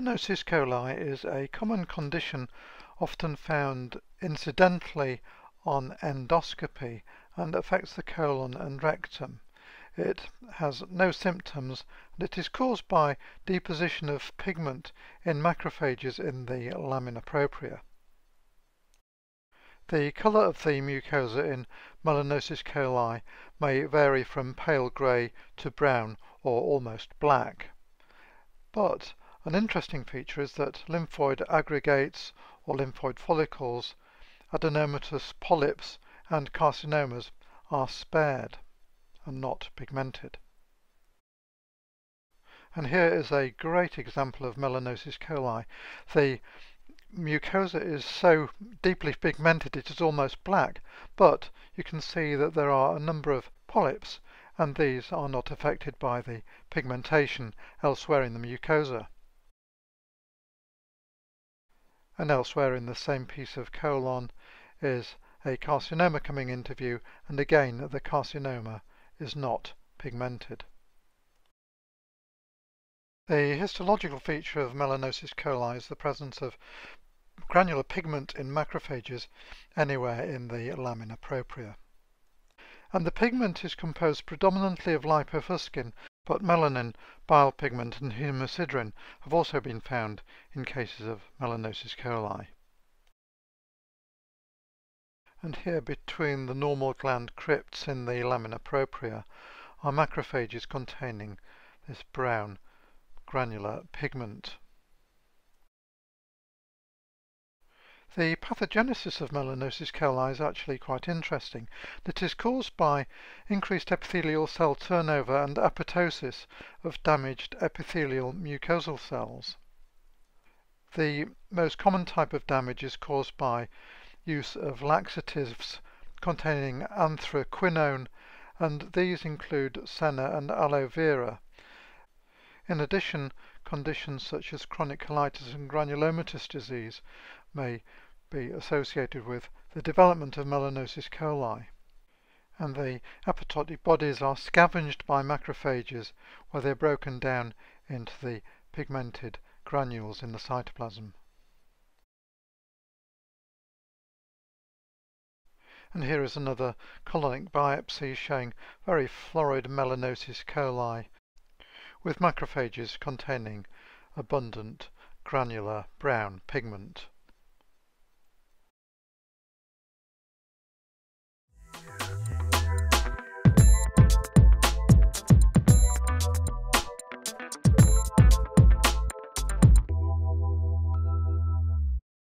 Melanosis coli is a common condition often found incidentally on endoscopy and affects the colon and rectum. It has no symptoms and it is caused by deposition of pigment in macrophages in the lamina propria. The colour of the mucosa in melanosis coli may vary from pale grey to brown or almost black. But an interesting feature is that lymphoid aggregates or lymphoid follicles, adenomatous polyps and carcinomas are spared and not pigmented. And here is a great example of melanosis coli. The mucosa is so deeply pigmented it is almost black, but you can see that there are a number of polyps and these are not affected by the pigmentation elsewhere in the mucosa. And elsewhere in the same piece of colon is a carcinoma coming into view, and again the carcinoma is not pigmented. The histological feature of melanosis coli is the presence of granular pigment in macrophages anywhere in the lamina propria. And the pigment is composed predominantly of lipofuscin, but melanin, bile pigment and hemosiderin have also been found in cases of melanosis coli. And here between the normal gland crypts in the lamina propria are macrophages containing this brown granular pigment. The pathogenesis of melanosis coli is actually quite interesting. It is caused by increased epithelial cell turnover and apoptosis of damaged epithelial mucosal cells. The most common type of damage is caused by use of laxatives containing anthraquinone, and these include senna and aloe vera. In addition, conditions such as chronic colitis and granulomatous disease may be associated with the development of melanosis coli, and the apoptotic bodies are scavenged by macrophages where they are broken down into the pigmented granules in the cytoplasm. And here is another colonic biopsy showing very florid melanosis coli with macrophages containing abundant granular brown pigment.